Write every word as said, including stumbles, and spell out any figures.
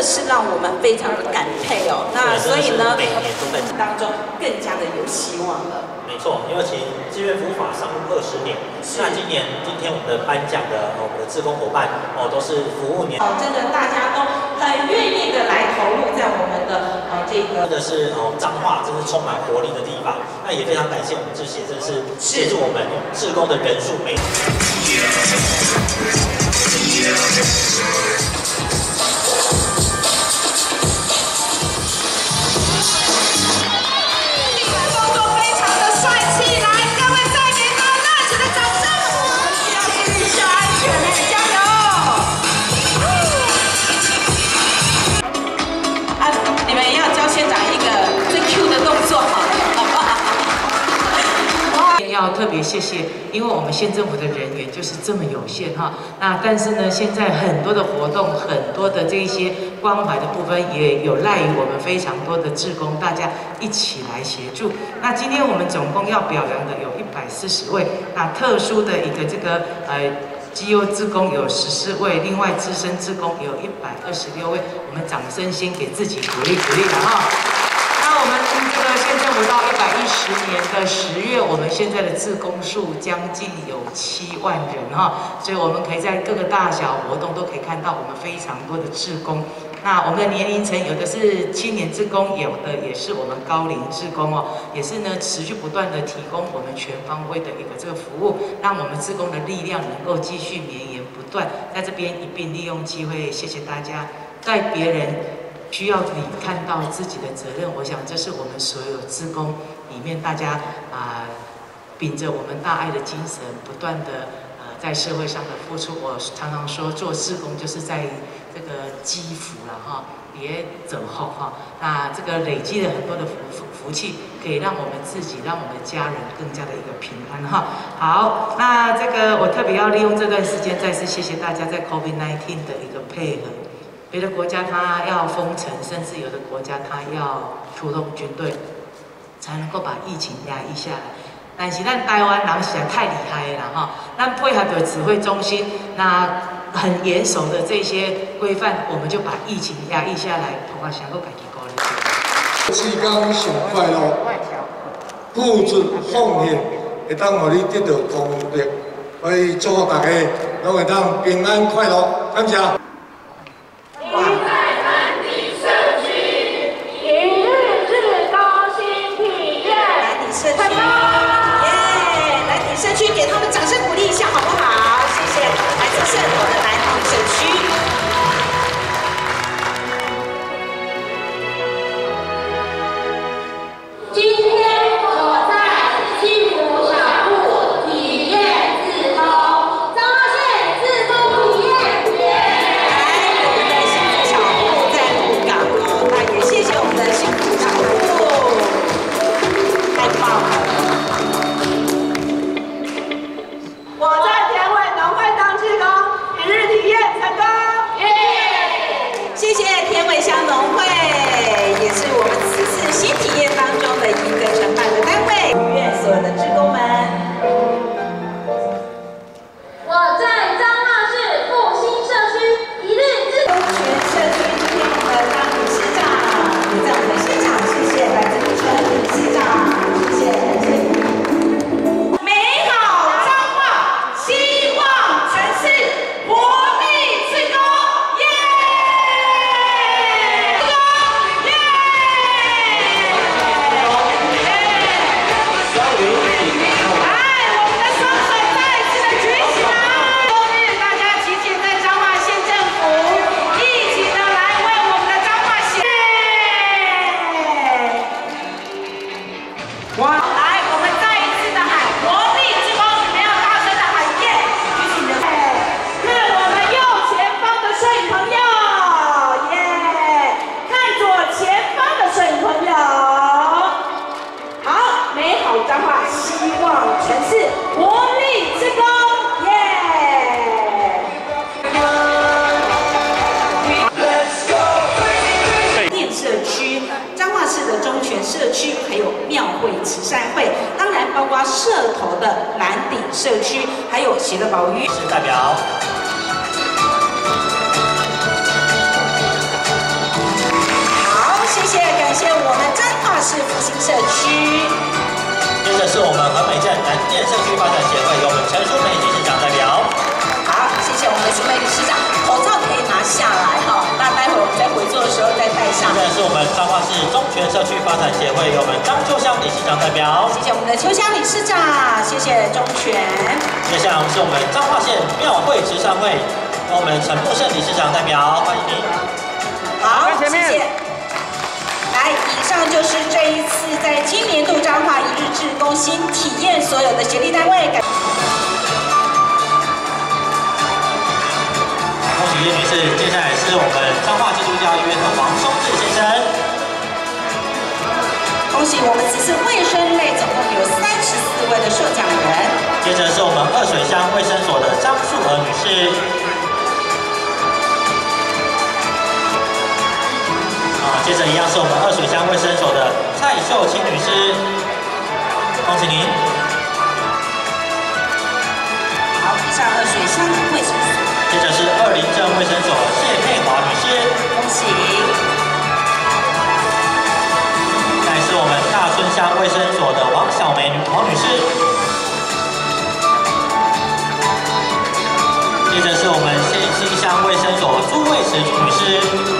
个是让我们非常的感佩哦。那所以呢，每年都在当中更加的有希望了。 没错，因为其实志愿服务法上路二十年，那今年今天我们的颁奖的我们的志工伙伴哦都是服务年，哦真的大家都很愿意的来投入在我们的呃这个真的是哦彰化真是充满活力的地方，那也非常感谢我们志协，真是协助我们志工的人数每。要特别谢谢，因为我们县政府的人员就是这么有限哈。那但是呢，现在很多的活动，很多的这一些关怀的部分，也有赖于我们非常多的志工，大家一起来协助。那今天我们总共要表扬的有一百四十位，那特殊的一个这个呃。 基优志工有十四位，另外资深志工有一百二十六位。我们掌声先给自己鼓励鼓励了哈。那我们这个县政府到一百一十年的十月，我们现在的志工数将近有七万人哈，所以我们可以在各个大小活动都可以看到我们非常多的志工。 那我们的年龄层有的是青年志工，有的也是我们高龄志工哦，也是呢持续不断的提供我们全方位的一个这个服务，让我们志工的力量能够继续绵延不断。在这边一并利用机会，谢谢大家。在别人需要你看到自己的责任，我想这是我们所有志工里面大家啊、呃，秉着我们大爱的精神，不断的呃在社会上的付出。我常常说，做志工就是在。 这个积福了哈，别走后哈。那这个累积了很多的福福气，可以让我们自己，让我们的家人更加的一个平安哈。好，那这个我特别要利用这段时间，再次谢谢大家在 COVID 十九 的一个配合。别的国家它要封城，甚至有的国家它要出动军队，才能够把疫情压抑下来。 但是咱台湾人实在太厉害了哈，咱配合着指挥中心，那很严守的这些规范，我们就把疫情压抑下来，包括香港改革高了。志工上快乐，付出奉献，会当让你得到功德，所以祝福大家拢会当平安快乐，感谢。 代表。发展协会由我们陈淑梅理事长代表。好，谢谢我们的淑梅理事长。口罩可以拿下来哈，那待会我们在回座的时候再戴上。现在是我们彰化市中泉社区发展协会由我们张秋香理事长代表。谢谢我们的秋香理事长，谢谢中泉。接下来我们是我们彰化县庙会慈善会，由我们陈木胜理事长代表，欢迎您。好，谢谢。 来，以上就是这一次在今年度彰化一日志工新体验所有的协力单位。恭喜叶女士，接下来是我们彰化基督教医院的王松志先生。恭喜我们此次卫生类总共有三十四位的受奖人。接着是我们二水乡卫生所的张素娥女士。 接着一样是我们二水乡卫生所的蔡秀清女士，恭喜您！好，以上二水乡卫生所。接着是二林镇卫生所谢佩华女士，恭喜！再是我们大村乡卫生所的王小梅王女士。接着是我们新溪乡卫生所朱慧慈女士。